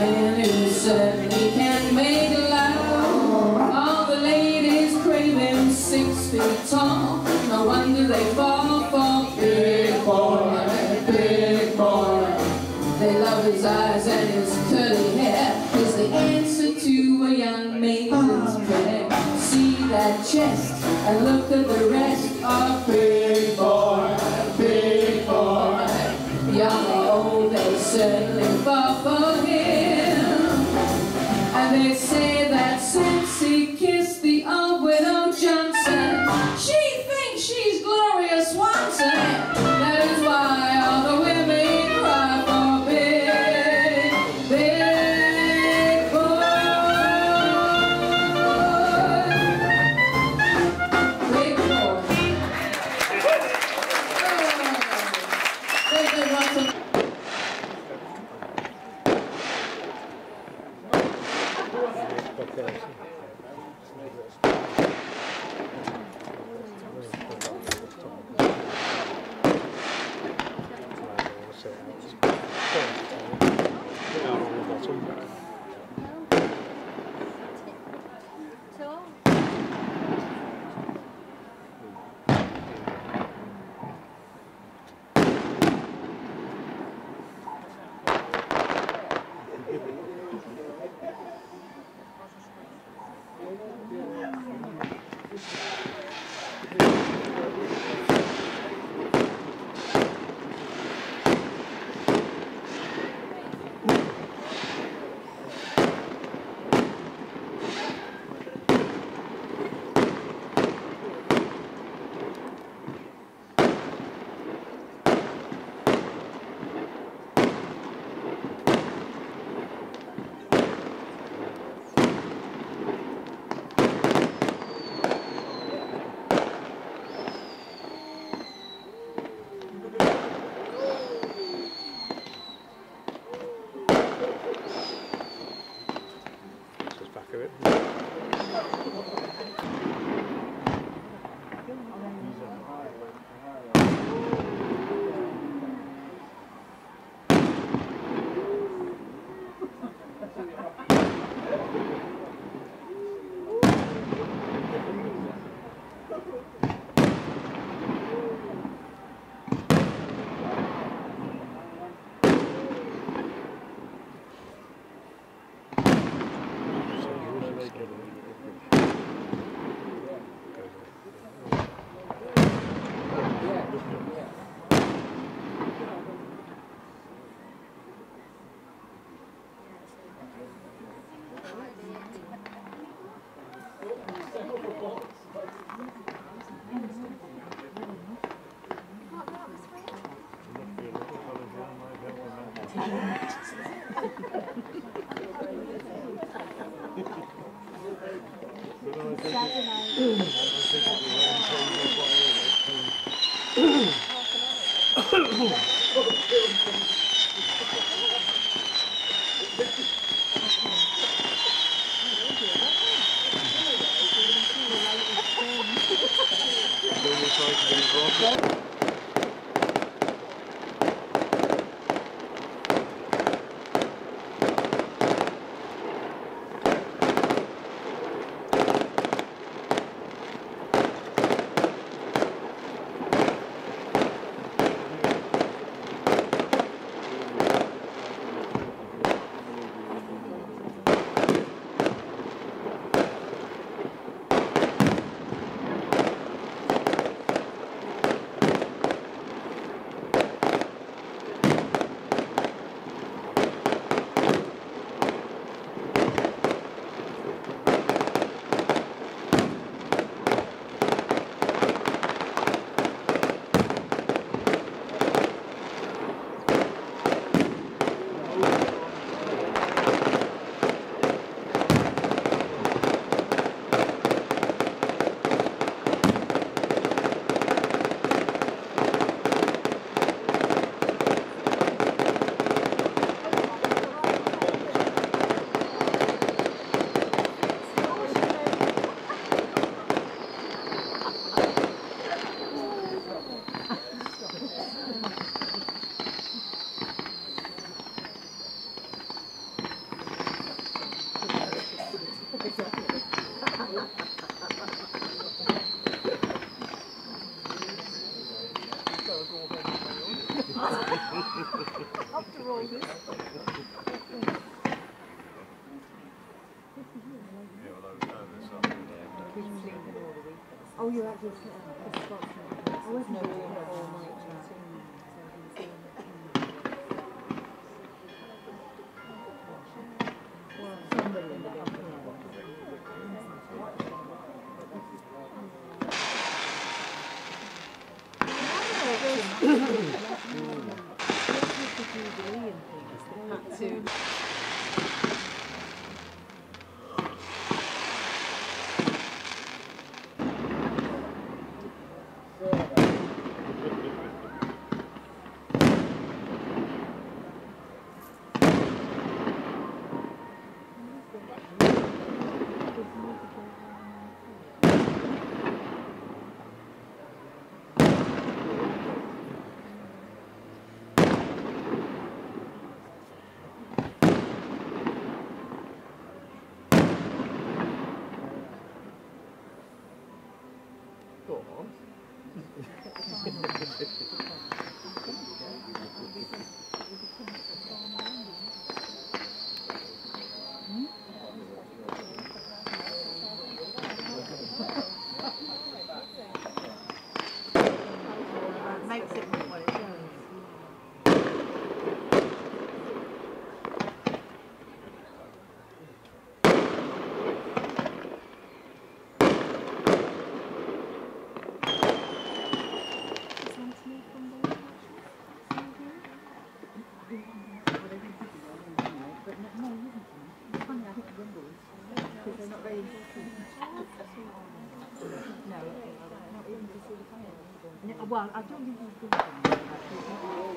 man who said he can make love. All the ladies crave him 6 feet tall. No wonder they fall for big boy, big boy. They love his eyes and his curly hair. He's the answer to a young maiden's prayer. See that chest and look at the rest of big boy, big boy. Young or old, they certainly fall for him. And they say that sexy kiss the old widow Johnson. She thinks she's Gloria Swanson. That is why all the women cry for big, big boy. Big boy. Big boy. Big boy. After all this. Oh, you're actually a Scotsman. I was no real all night. Well, I don't think he's good for me.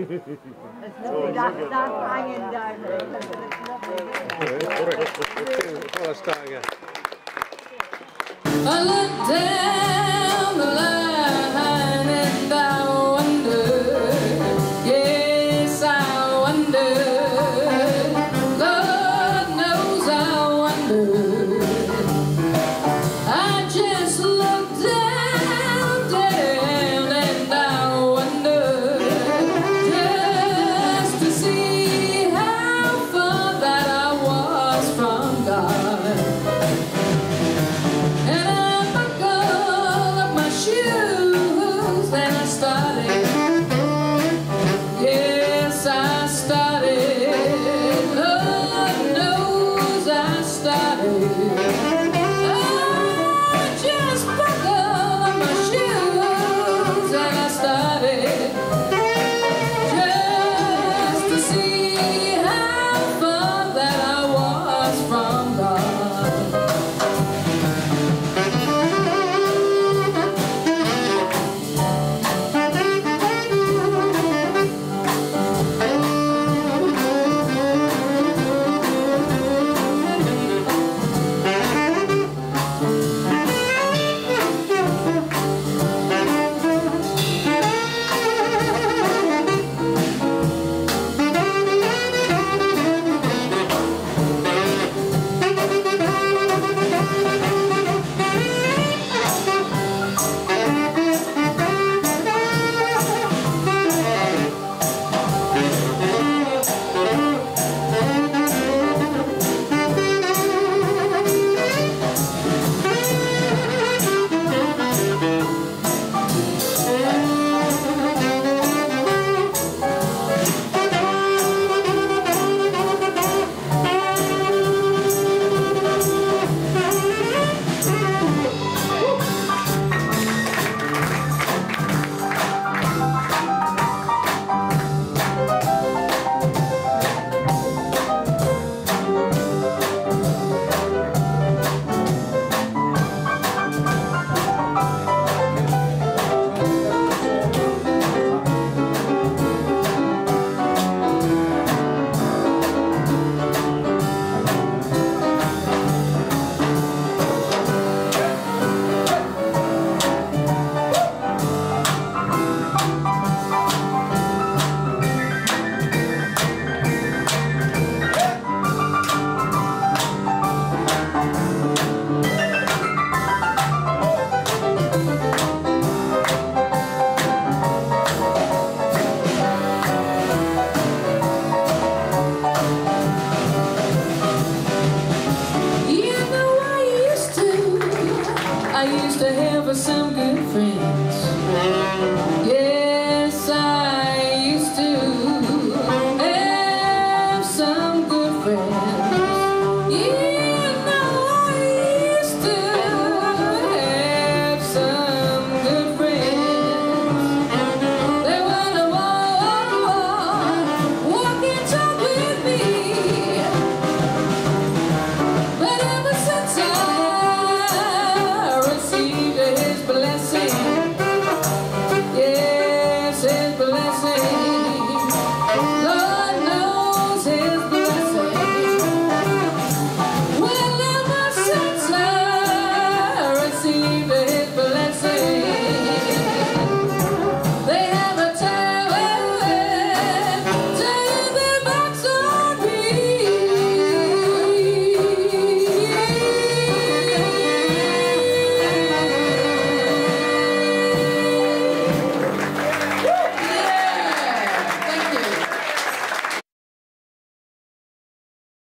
I look down the line and I wonder, yes, I wonder, Lord knows I wonder. I just look down and I wonder, just to see how far that I was from God. I used to have some good friends. Yeah.